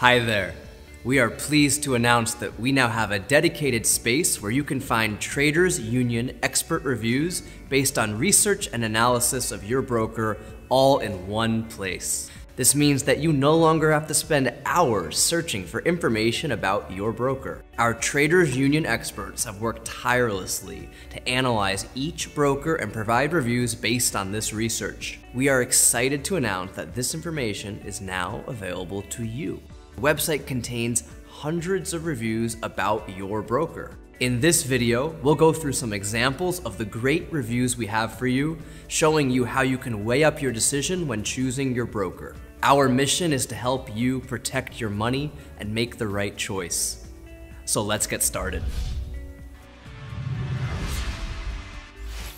Hi there. We are pleased to announce that we now have a dedicated space where you can find Traders Union expert reviews based on research and analysis of your broker all in one place. This means that you no longer have to spend hours searching for information about your broker. Our Traders Union experts have worked tirelessly to analyze each broker and provide reviews based on this research. We are excited to announce that this information is now available to you. The website contains hundreds of reviews about your broker. In this video, we'll go through some examples of the great reviews we have for you, showing you how you can weigh up your decision when choosing your broker. Our mission is to help you protect your money and make the right choice. So let's get started.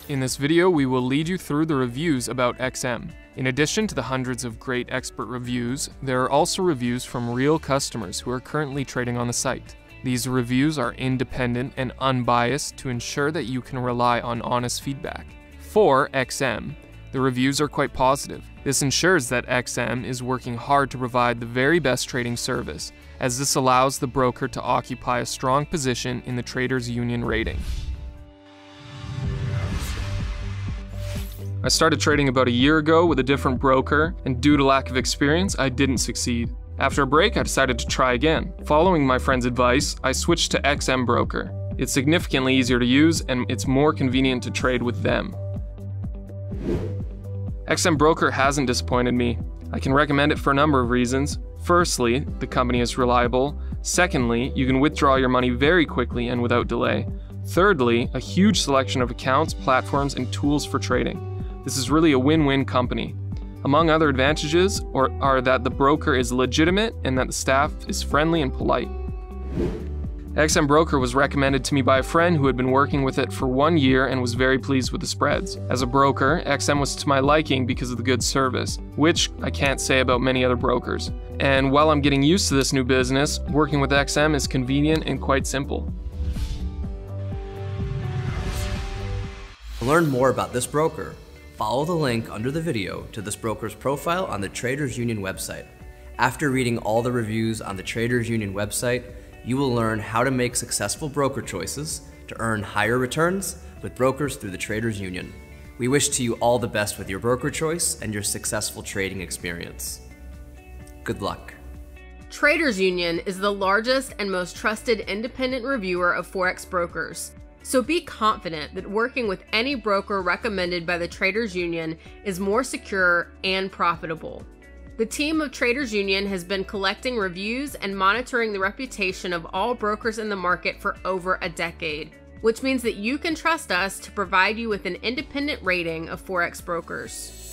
In this video, we will lead you through the reviews about XM. In addition to the hundreds of great expert reviews, there are also reviews from real customers who are currently trading on the site. These reviews are independent and unbiased to ensure that you can rely on honest feedback. For XM, the reviews are quite positive. This ensures that XM is working hard to provide the very best trading service, as this allows the broker to occupy a strong position in the Traders Union rating. I started trading about a year ago with a different broker, and due to lack of experience, I didn't succeed. After a break, I decided to try again. Following my friend's advice, I switched to XM Broker. It's significantly easier to use, and it's more convenient to trade with them. XM Broker hasn't disappointed me. I can recommend it for a number of reasons. Firstly, the company is reliable. Secondly, you can withdraw your money very quickly and without delay. Thirdly, a huge selection of accounts, platforms, and tools for trading. This is really a win-win company. Among other advantages are that the broker is legitimate and that the staff is friendly and polite. XM Broker was recommended to me by a friend who had been working with it for 1 year and was very pleased with the spreads. As a broker, XM was to my liking because of the good service, which I can't say about many other brokers. And while I'm getting used to this new business, working with XM is convenient and quite simple. To learn more about this broker, follow the link under the video to this broker's profile on the Traders Union website. After reading all the reviews on the Traders Union website, you will learn how to make successful broker choices to earn higher returns with brokers through the Traders Union. We wish to you all the best with your broker choice and your successful trading experience. Good luck. Traders Union is the largest and most trusted independent reviewer of Forex brokers. So be confident that working with any broker recommended by the Traders Union is more secure and profitable. The team of Traders Union has been collecting reviews and monitoring the reputation of all brokers in the market for over a decade, which means that you can trust us to provide you with an independent rating of Forex brokers.